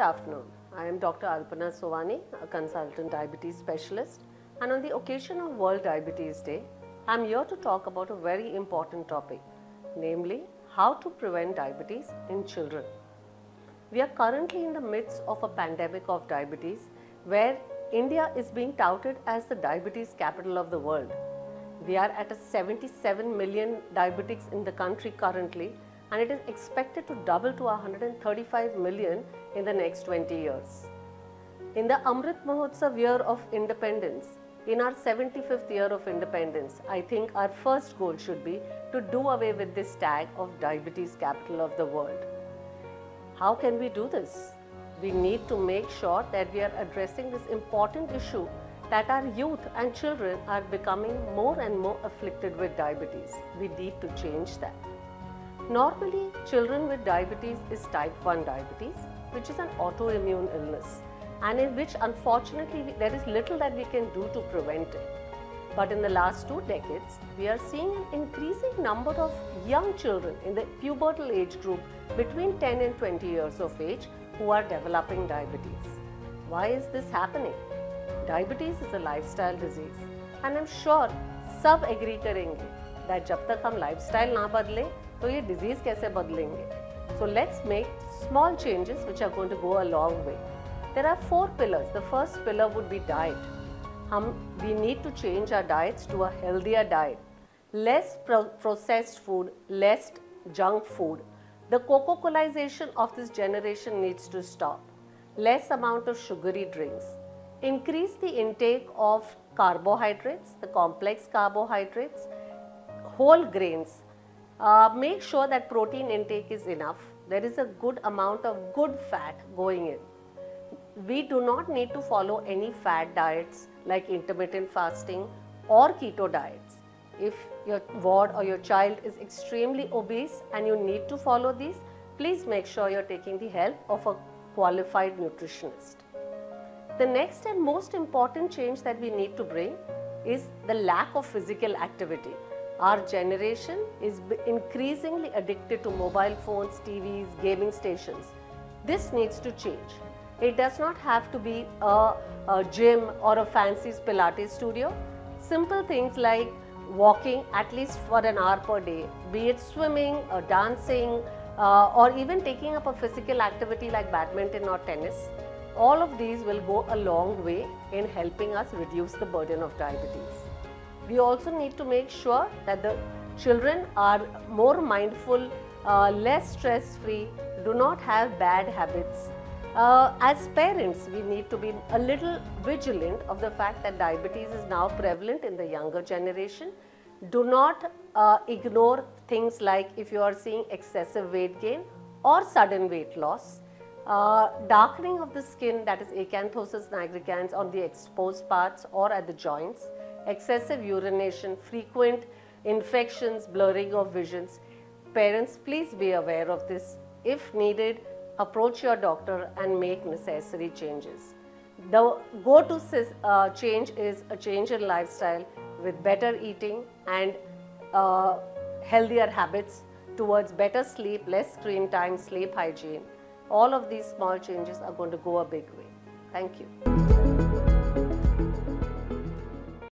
Good afternoon. I am Dr. Alpana Sovani, a consultant diabetes specialist, and on the occasion of World Diabetes Day, I am here to talk about a very important topic, namely how to prevent diabetes in children. We are currently in the midst of a pandemic of diabetes where India is being touted as the diabetes capital of the world. We are at a 77 million diabetics in the country currently, and it is expected to double to 135 million in the next 20 years. In the Amrit Mahotsav year of independence, in our 75th year of independence, I think our first goal should be to do away with this tag of diabetes capital of the world. How can we do this? We need to make sure that we are addressing this important issue that our youth and children are becoming more and more afflicted with diabetes. We need to change that. Normally, children with diabetes is type 1 diabetes, which is an autoimmune illness, and in which unfortunately there is little that we can do to prevent it. But in the last 2 decades, we are seeing an increasing number of young children in the pubertal age group between 10 and 20 years of age who are developing diabetes. Why is this happening? Diabetes is a lifestyle disease, and I'm sure सब agree करेंगे that जब तक हम lifestyle ना बदले तो ये disease कैसे बदलेंगे? So let's make small changes which are going to go a long way. There are 4 pillars. The first pillar would be diet. We need to change our diets to a healthier diet. Less processed food, less junk food. The Coca-Colization of this generation needs to stop. Less amount of sugary drinks. Increase the intake of carbohydrates, the complex carbohydrates, whole grains. Make sure that protein intake is enough. There is a good amount of good fat going in. We do not need to follow any fat diets like intermittent fasting or keto diets. If your ward or your child is extremely obese and you need to follow these, please make sure you're taking the help of a qualified nutritionist. The next and most important change that we need to bring is the lack of physical activity. Our generation is increasingly addicted to mobile phones, TVs, gaming stations. This needs to change. It does not have to be a gym or a fancy Pilates studio. Simple things like walking at least for an hour per day, be it swimming or dancing or even taking up a physical activity like badminton or tennis. All of these will go a long way in helping us reduce the burden of diabetes. We also need to make sure that the children are more mindful, less stress-free, do not have bad habits. As parents, we need to be a little vigilant of the fact that diabetes is now prevalent in the younger generation. Do not ignore things like if you are seeing excessive weight gain or sudden weight loss, darkening of the skin, that is acanthosis nigricans on the exposed parts or at the joints, excessive urination, frequent infections, blurring of visions. Parents, please be aware of this. If needed, approach your doctor and make necessary changes. The go-to change is a change in lifestyle with better eating and healthier habits towards better sleep, less screen time, sleep hygiene. All of these small changes are going to go a big way. Thank you.